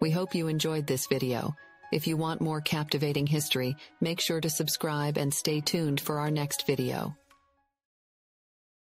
We hope you enjoyed this video. If you want more captivating history, make sure to subscribe and stay tuned for our next video.